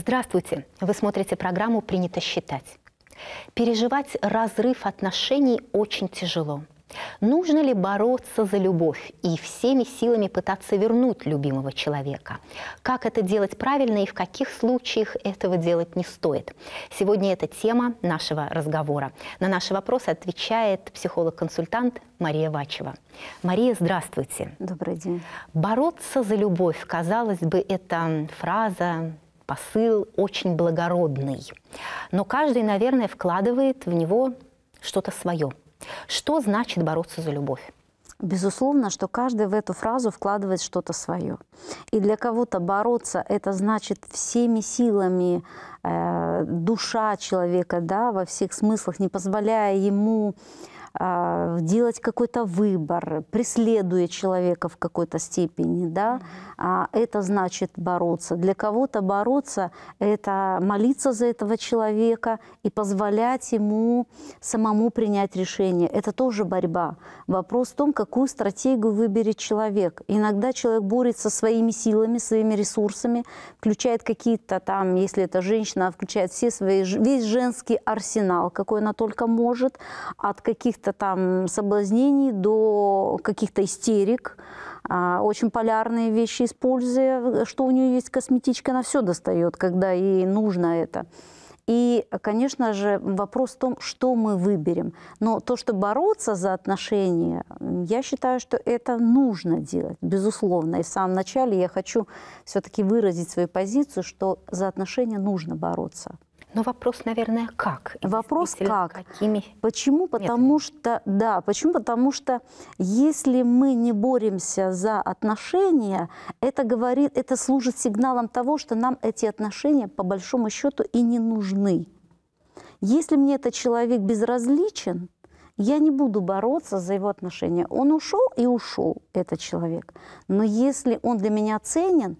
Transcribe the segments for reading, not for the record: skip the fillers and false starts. Здравствуйте! Вы смотрите программу «Принято считать». Переживать разрыв отношений очень тяжело. Нужно ли бороться за любовь и всеми силами пытаться вернуть любимого человека? Как это делать правильно и в каких случаях этого делать не стоит? Сегодня это тема нашего разговора. На наши вопросы отвечает психолог-консультант Мария Вачева. Мария, здравствуйте. Добрый день. Бороться за любовь, казалось бы, это фраза, посыл очень благородный. Но каждый, наверное, вкладывает в него что-то свое. Что значит бороться за любовь? Безусловно, что каждый в эту фразу вкладывает что-то свое. И для кого-то бороться – это значит всеми силами, душа человека, да, во всех смыслах, не позволяя ему делать какой-то выбор, преследуя человека в какой-то степени, да, это значит бороться. Для кого-то бороться – это молиться за этого человека и позволять ему самому принять решение. Это тоже борьба. Вопрос в том, какую стратегию выберет человек. Иногда человек борется своими силами, своими ресурсами, включает какие-то там, если это женщина, включает все свои, весь женский арсенал, какой она только может, от каких-то там соблазнений до каких-то истерик, очень полярные вещи используя, что у нее есть косметичка, она все достает, когда ей нужно это. И, конечно же, вопрос в том, что мы выберем. Но то, что бороться за отношения, я считаю, что это нужно делать, безусловно. И в самом начале я хочу все-таки выразить свою позицию, что за отношения нужно бороться. Но вопрос, наверное, как? Вопрос как? Какими? Почему? Потому что, да, почему? Потому что если мы не боремся за отношения, это говорит, это служит сигналом того, что нам эти отношения по большому счету и не нужны. Если мне этот человек безразличен, я не буду бороться за его отношения. Он ушел и ушел, этот человек. Но если он для меня ценен,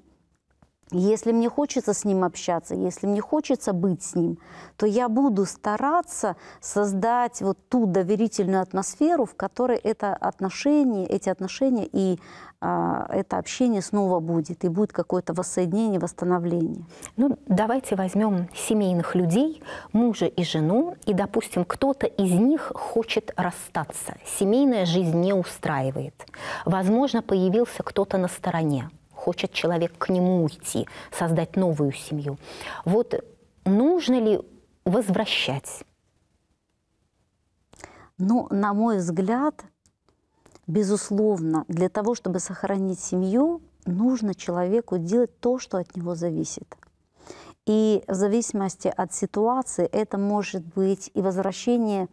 если мне хочется с ним общаться, если мне хочется быть с ним, то я буду стараться создать вот ту доверительную атмосферу, в которой это отношение, эти отношения и это общение снова будет, и будет какое-то воссоединение, восстановление. Ну, давайте возьмем семейных людей, мужа и жену, и, допустим, кто-то из них хочет расстаться. Семейная жизнь не устраивает. Возможно, появился кто-то на стороне. Хочет человек к нему уйти, создать новую семью. Вот нужно ли возвращать? Ну, на мой взгляд, безусловно, для того, чтобы сохранить семью, нужно человеку делать то, что от него зависит. И в зависимости от ситуации это может быть и возвращение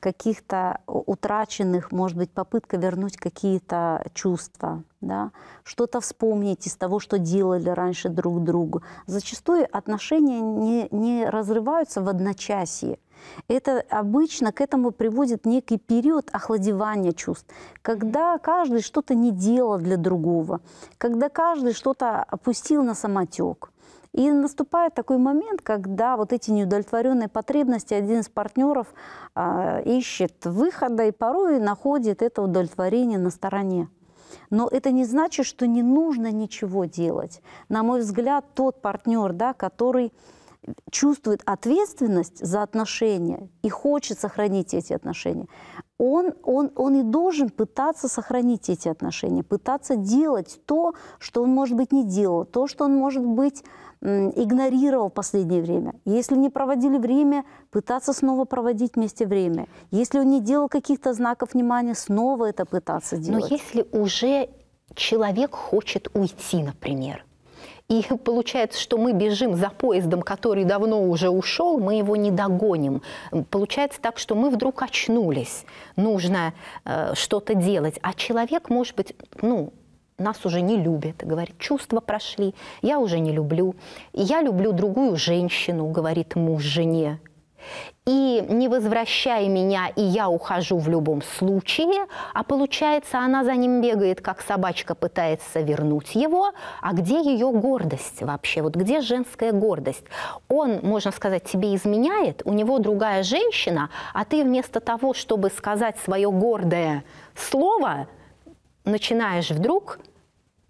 каких-то утраченных, может быть, попытка вернуть какие-то чувства, да? Что-то вспомнить из того, что делали раньше друг другу. Зачастую отношения не разрываются в одночасье. Это обычно к этому приводит некий период охладевания чувств, когда каждый что-то не делал для другого, когда каждый что-то опустил на самотек. И наступает такой момент, когда вот эти неудовлетворенные потребности один из партнеров ищет выхода и порой находит это удовлетворение на стороне. Но это не значит, что не нужно ничего делать. На мой взгляд, тот партнер, да, который чувствует ответственность за отношения и хочет сохранить эти отношения, он и должен пытаться сохранить эти отношения, пытаться делать то, что он, может быть, не делал, то, что он, может быть, игнорировал в последнее время. Если не проводили время, пытаться снова проводить вместе время. Если он не делал каких-то знаков внимания, снова это пытаться делать. Но если уже человек хочет уйти, например, и получается, что мы бежим за поездом, который давно уже ушел, мы его не догоним. Получается так, что мы вдруг очнулись, нужно что-то делать. А человек, может быть, ну, нас уже не любит, говорит, чувства прошли, я уже не люблю. Я люблю другую женщину, говорит муж жене. И не возвращай меня, и я ухожу в любом случае, а получается, она за ним бегает, как собачка, пытается вернуть его. А где ее гордость вообще? Вот где женская гордость? Он, можно сказать, тебе изменяет, у него другая женщина, а ты вместо того, чтобы сказать свое гордое слово, начинаешь вдруг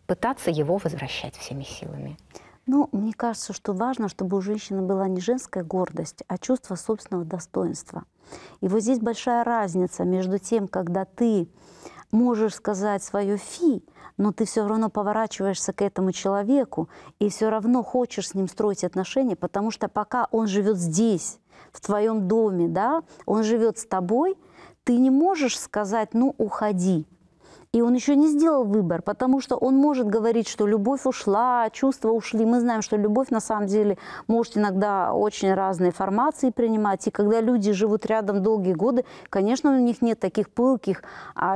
пытаться его возвращать всеми силами. Ну, мне кажется, что важно, чтобы у женщины была не женская гордость, а чувство собственного достоинства. И вот здесь большая разница между тем, когда ты можешь сказать свое «фи», но ты все равно поворачиваешься к этому человеку и все равно хочешь с ним строить отношения, потому что пока он живет здесь, в твоем доме, да, он живет с тобой, ты не можешь сказать «ну, уходи». И он еще не сделал выбор, потому что он может говорить, что любовь ушла, чувства ушли. Мы знаем, что любовь на самом деле может иногда очень разные формации принимать. И когда люди живут рядом долгие годы, конечно, у них нет таких пылких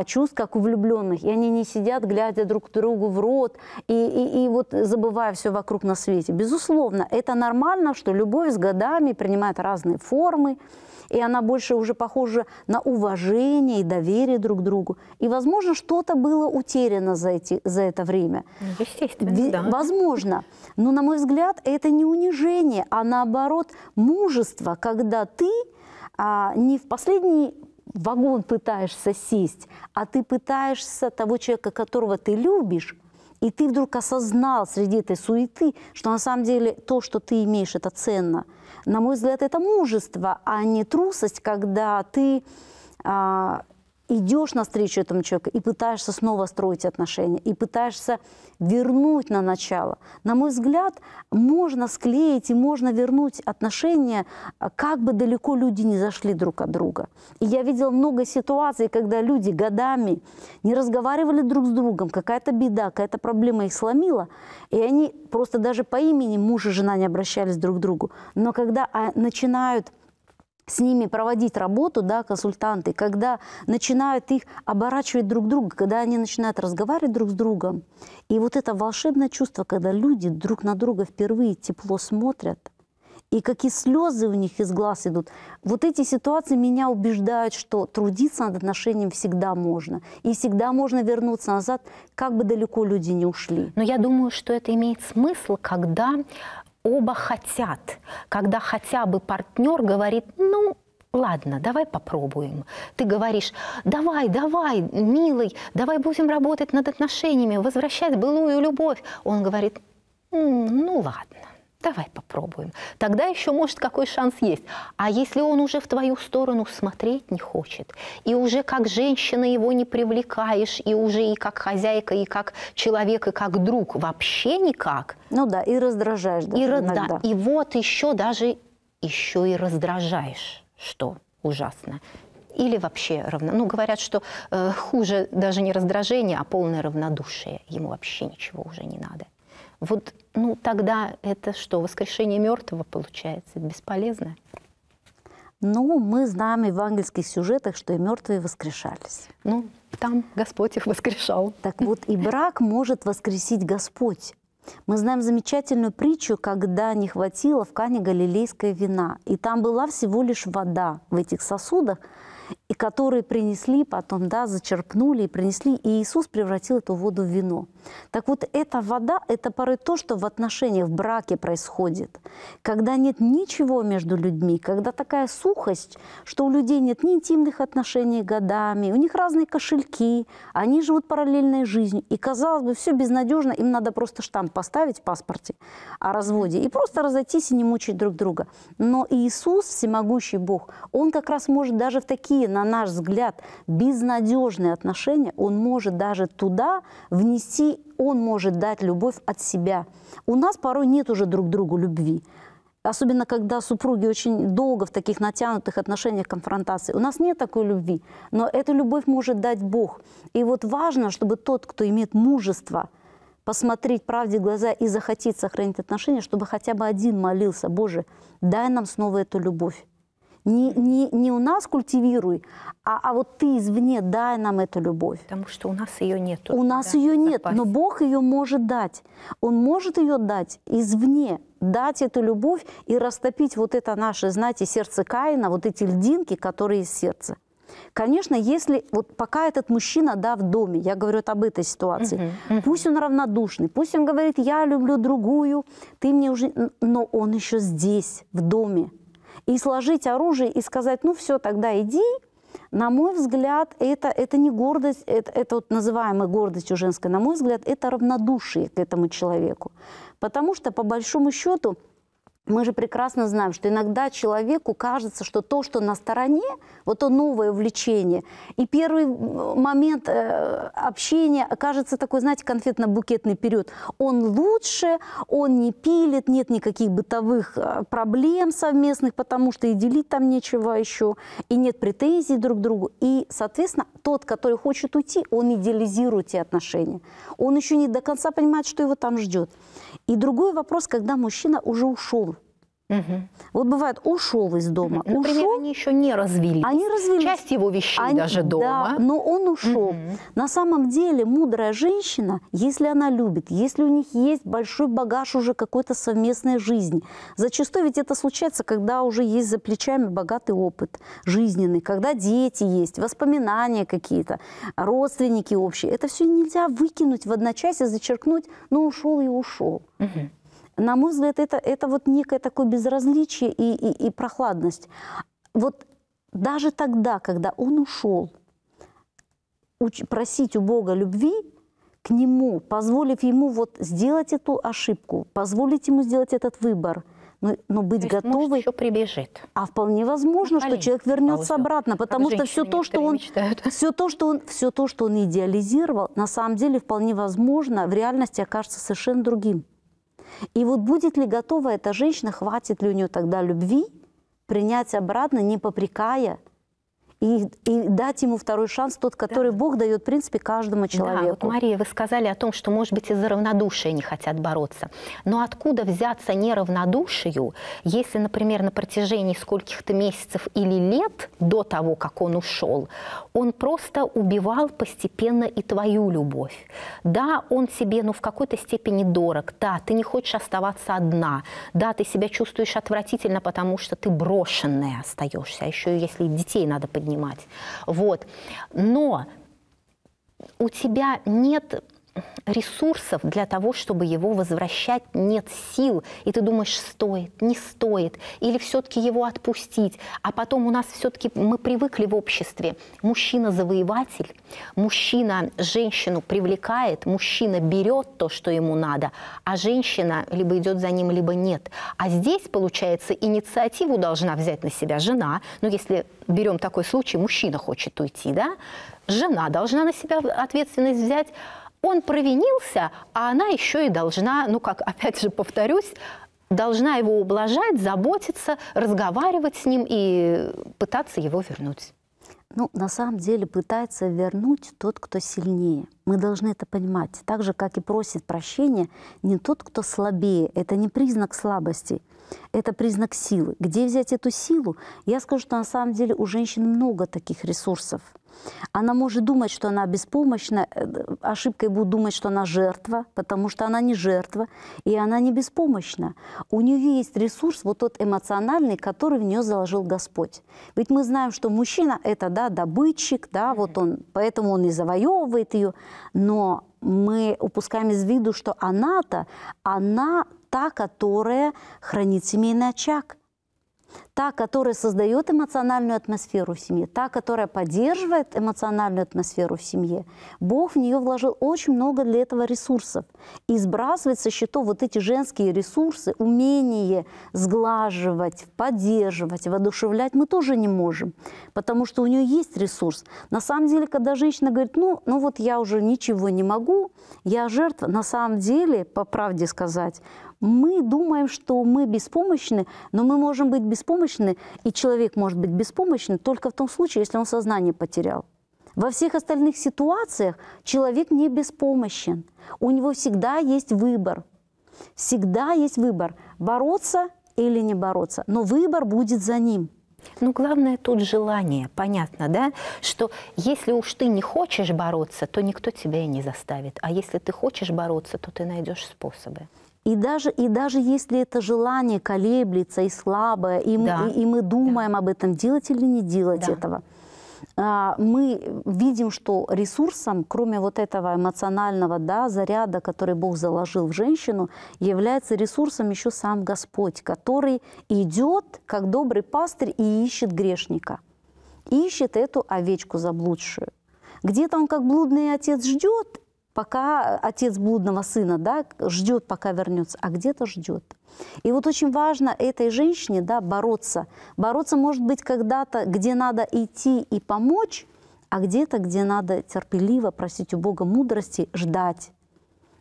чувств, как у влюбленных. И они не сидят, глядя друг другу в рот и вот забывая все вокруг на свете. Безусловно, это нормально, что любовь с годами принимает разные формы. И она больше уже похожа на уважение и доверие друг к другу. И, возможно, что-то было утеряно за это время. Естественно, да. Возможно. Но, на мой взгляд, это не унижение, а, наоборот, мужество, когда ты не в последний вагон пытаешься сесть, а ты пытаешься того человека, которого ты любишь, и ты вдруг осознал среди этой суеты, что на самом деле то, что ты имеешь, это ценно. На мой взгляд, это мужество, а не трусость, когда ты идешь навстречу этому человеку и пытаешься снова строить отношения, и пытаешься вернуть на начало. На мой взгляд, можно склеить и можно вернуть отношения, как бы далеко люди не зашли друг от друга. И я видела много ситуаций, когда люди годами не разговаривали друг с другом, какая-то беда, какая-то проблема их сломила, и они просто даже по имени муж и жена не обращались друг к другу. Но когда начинают с ними проводить работу, да, консультанты, когда начинают их оборачивать друг друга, когда они начинают разговаривать друг с другом. И вот это волшебное чувство, когда люди друг на друга впервые тепло смотрят, и какие слезы у них из глаз идут. Вот эти ситуации меня убеждают, что трудиться над отношением всегда можно. И всегда можно вернуться назад, как бы далеко люди не ушли. Но я думаю, что это имеет смысл, когда оба хотят, когда хотя бы партнер говорит, ну, ладно, давай попробуем. Ты говоришь, давай, давай, милый, давай будем работать над отношениями, возвращать былую любовь. Он говорит, ну, ладно, давай попробуем. Тогда еще, может, какой шанс есть. А если он уже в твою сторону смотреть не хочет, и уже как женщина его не привлекаешь, и уже и как хозяйка, и как человек, и как друг вообще никак. Ну да, и раздражаешь. Даже иногда. И вот еще даже еще и раздражаешь, что ужасно. Или вообще равно. Ну, говорят, что хуже даже не раздражение, а полное равнодушие. Ему вообще ничего уже не надо. Вот, ну, тогда это что, воскрешение мертвого получается? Бесполезно? Ну, мы знаем в евангельских сюжетах, что и мертвые воскрешались. Ну, там Господь их воскрешал. Так вот, и брак может воскресить Господь. Мы знаем замечательную притчу, когда не хватило в Кане Галилейской вина. И там была всего лишь вода в этих сосудах, и которые принесли, потом, да, зачерпнули и принесли, и Иисус превратил эту воду в вино. Так вот, эта вода – это порой то, что в отношениях, в браке происходит. Когда нет ничего между людьми, когда такая сухость, что у людей нет ни интимных отношений годами, у них разные кошельки, они живут параллельной жизнью. И, казалось бы, все безнадежно, им надо просто штамп поставить в паспорте о разводе и просто разойтись и не мучить друг друга. Но Иисус, всемогущий Бог, Он как раз может даже в такие, на наш взгляд, безнадежные отношения, Он может даже туда внести, Он может дать любовь от себя. У нас порой нет уже друг другу любви. Особенно, когда супруги очень долго в таких натянутых отношениях конфронтации. У нас нет такой любви, но эту любовь может дать Бог. И вот важно, чтобы тот, кто имеет мужество, посмотреть правде в глаза и захотеть сохранить отношения, чтобы хотя бы один молился: «Боже, дай нам снова эту любовь». Не у нас культивируй, а вот ты извне дай нам эту любовь. Потому что у нас ее нет. У нас ее нет, но Бог ее может дать. Он может ее дать извне, дать эту любовь и растопить вот это наше, знаете, сердце Каина, вот эти льдинки, которые из сердца. Конечно, если вот пока этот мужчина, да, в доме, я говорю вот об этой ситуации, пусть он равнодушный, пусть он говорит, я люблю другую, ты мне уже, но он еще здесь, в доме. И сложить оружие, и сказать, ну все, тогда иди, На мой взгляд, это не гордость, это вот называемая гордостью женской, на мой взгляд, это равнодушие к этому человеку. Потому что, по большому счету, мы же прекрасно знаем, что иногда человеку кажется, что то, что на стороне, вот то новое увлечение, и первый момент общения окажется такой, знаете, конфетно-букетный период. Он лучше, он не пилит, нет никаких бытовых проблем совместных, потому что и делить там нечего еще, и нет претензий друг к другу. И, соответственно, тот, который хочет уйти, он идеализирует эти отношения. Он еще не до конца понимает, что его там ждет. И другой вопрос, когда мужчина уже ушел. Угу. Вот бывает, ушел из дома. Угу. Например, ушел, они еще не развились. Они развелись. Часть его вещей даже дома. Да, но он ушел. Угу. На самом деле мудрая женщина, если она любит, если у них есть большой багаж уже какой-то совместной жизни. Зачастую ведь это случается, когда уже есть за плечами богатый опыт жизненный, когда дети есть, воспоминания какие-то, родственники общие. Это все нельзя выкинуть в одночасье, зачеркнуть, но ушел и ушел. Угу. На мой взгляд, это вот некое такое безразличие и прохладность. Вот даже тогда, когда он ушел, просить у Бога любви к нему, позволив ему вот сделать эту ошибку, позволить ему сделать этот выбор, но быть готовой. Может, еще прибежит. А вполне возможно, что человек вернется обратно, потому что все то, что он идеализировал, на самом деле вполне возможно в реальности окажется совершенно другим. И вот будет ли готова эта женщина, хватит ли у нее тогда любви принять обратно, не попрекая, и дать ему второй шанс, тот, который Бог дает, в принципе, каждому человеку. Да, вот, Мария, вы сказали о том, что, может быть, из-за равнодушия не хотят бороться. Но откуда взяться неравнодушию, если, например, на протяжении скольких-то месяцев или лет до того, как он ушел, он просто убивал постепенно и твою любовь? Да, он тебе, ну, в какой-то степени дорог. Да, ты не хочешь оставаться одна. Да, ты себя чувствуешь отвратительно, потому что ты брошенная остаешься. А еще, если детей надо поднимать. Вот. Но у тебя нет ресурсов для того, чтобы его возвращать, нет сил. И ты думаешь, стоит, не стоит, или все-таки его отпустить. А потом у нас все-таки, мы привыкли в обществе, мужчина-завоеватель, мужчина женщину привлекает, мужчина берет то, что ему надо, а женщина либо идет за ним, либо нет. А здесь, получается, инициативу должна взять на себя жена. Ну, если берем такой случай, мужчина хочет уйти, да? Жена должна на себя ответственность взять. Он провинился, а она еще и должна, ну как, опять же повторюсь, должна его ублажать, заботиться, разговаривать с ним и пытаться его вернуть. Ну, на самом деле пытается вернуть тот, кто сильнее. Мы должны это понимать. Так же, как и просит прощения не тот, кто слабее. Это не признак слабости, это признак силы. Где взять эту силу? Я скажу, что на самом деле у женщин много таких ресурсов. Она может думать, что она беспомощна, ошибкой будет думать, что она жертва, потому что она не жертва, и она не беспомощна. У нее есть ресурс, вот тот эмоциональный, который в нее заложил Господь. Ведь мы знаем, что мужчина – это, да, добытчик, да, вот он, поэтому он и завоевывает ее, но мы упускаем из виду, что она-то, она та, которая хранит семейный очаг. Та, которая создает эмоциональную атмосферу в семье, та, которая поддерживает эмоциональную атмосферу в семье. Бог в нее вложил очень много для этого ресурсов. И сбрасывает со счетов вот эти женские ресурсы, умение сглаживать, поддерживать, воодушевлять мы тоже не можем, потому что у нее есть ресурс. На самом деле, когда женщина говорит, ну вот я уже ничего не могу, я жертва, на самом деле, по правде сказать, мы думаем, что мы беспомощны, но мы можем быть беспомощны, и человек может быть беспомощен только в том случае, если он сознание потерял. Во всех остальных ситуациях человек не беспомощен. У него всегда есть выбор. Всегда есть выбор, бороться или не бороться. Но выбор будет за ним. Ну, главное тут желание, понятно, да? Что если уж ты не хочешь бороться, то никто тебя и не заставит. А если ты хочешь бороться, то ты найдешь способы. И даже если это желание колеблется и слабое, и мы думаем об этом, делать или не делать этого, мы видим, что ресурсом, кроме вот этого эмоционального заряда, который Бог заложил в женщину, является ресурсом еще сам Господь, который идет, как добрый пастырь, и ищет грешника. ищет эту овечку заблудшую. Где-то он, как блудный отец, ждет, пока отец блудного сына, да, ждет, пока вернется, а где-то ждет. И вот очень важно этой женщине, да, бороться. Бороться, может быть, когда-то, где надо идти и помочь, а где-то, где надо терпеливо просить у Бога мудрости, ждать.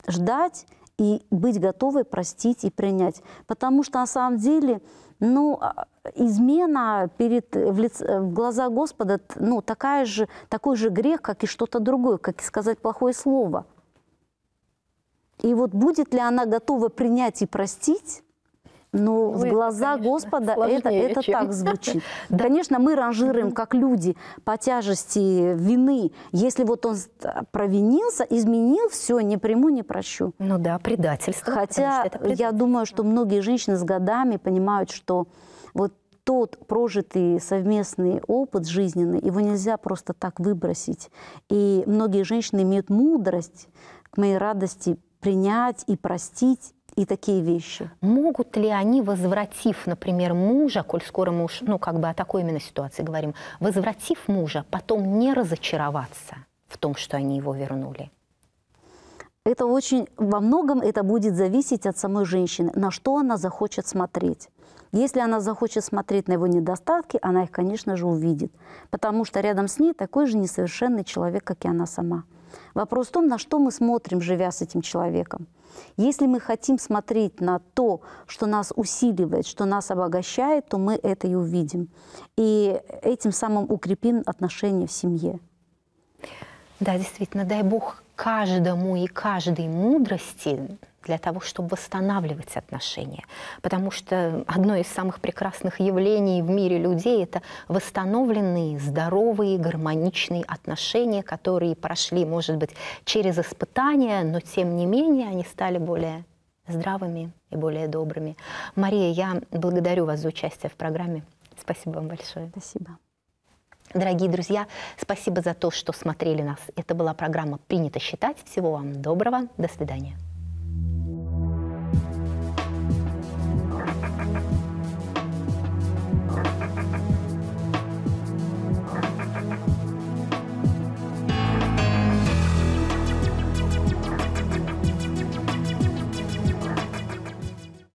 Ждать и быть готовой простить и принять. Потому что на самом деле, ну, измена в глаза Господа, ну, такой же грех, как и что-то другое, как и сказать плохое слово. И вот будет ли она готова принять и простить? Но в глаза Господа это так звучит. Конечно, мы ранжируем как люди по тяжести вины. Если вот он провинился, изменил, все, не приму, не прощу. Ну да, предательство. Хотя я думаю, что многие женщины с годами понимают, что вот тот прожитый совместный опыт жизненный, его нельзя просто так выбросить. И многие женщины имеют мудрость, к моей радости, принять и простить. И такие вещи. Могут ли они, возвратив, например, мужа, коль скоро муж, ну, как бы о такой именно ситуации говорим, возвратив мужа, потом не разочароваться в том, что они его вернули? Это очень, во многом это будет зависеть от самой женщины, на что она захочет смотреть. Если она захочет смотреть на его недостатки, она их, конечно же, увидит. Потому что рядом с ней такой же несовершенный человек, как и она сама. Вопрос в том, на что мы смотрим, живя с этим человеком. Если мы хотим смотреть на то, что нас усиливает, что нас обогащает, то мы это и увидим. И этим самым укрепим отношения в семье. Да, действительно, дай Бог каждому и каждой мудрости для того, чтобы восстанавливать отношения. Потому что одно из самых прекрасных явлений в мире людей – это восстановленные, здоровые, гармоничные отношения, которые прошли, может быть, через испытания, но тем не менее они стали более здравыми и более добрыми. Мария, я благодарю вас за участие в программе. Спасибо вам большое. Спасибо. Дорогие друзья, спасибо за то, что смотрели нас. Это была программа «Принято считать». Всего вам доброго. До свидания.